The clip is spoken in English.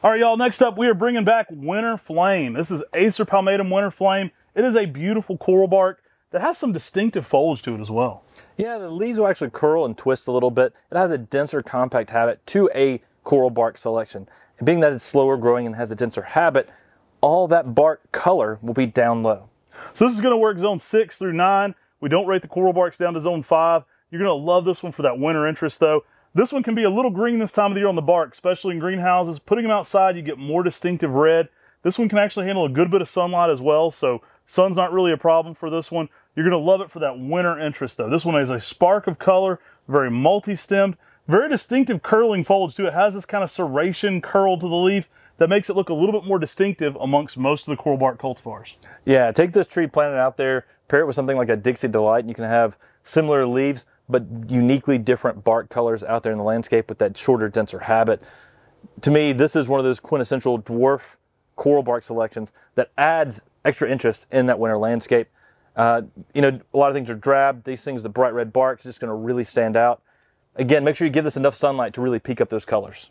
All right, y'all, next up, we are bringing back Winter Flame. This is Acer Palmatum Winter Flame. It is a beautiful coral bark that has some distinctive foliage to it as well. Yeah, the leaves will actually curl and twist a little bit. It has a denser, compact habit to a coral bark selection. And being that it's slower growing and has a denser habit, all that bark color will be down low. So this is gonna work zone 6 through 9. We don't rate the coral barks down to zone 5. You're gonna love this one for that winter interest though. This one can be a little green this time of the year on the bark, especially in greenhouses. Putting them outside, you get more distinctive red. This one can actually handle a good bit of sunlight as well, so sun's not really a problem for this one. You're gonna love it for that winter interest though. This one is a spark of color, very multi-stemmed, very distinctive curling foliage too. It has this kind of serration curl to the leaf that makes it look a little bit more distinctive amongst most of the coral bark cultivars. Yeah, take this tree, plant it out there, pair it with something like a Dixie Delight, and you can have similar leaves, but uniquely different bark colors out there in the landscape with that shorter, denser habit. To me, this is one of those quintessential dwarf coral bark selections that adds extra interest in that winter landscape. You know, a lot of things are drab. These things, the bright red bark, is just gonna really stand out. Again, make sure you give this enough sunlight to really peak up those colors.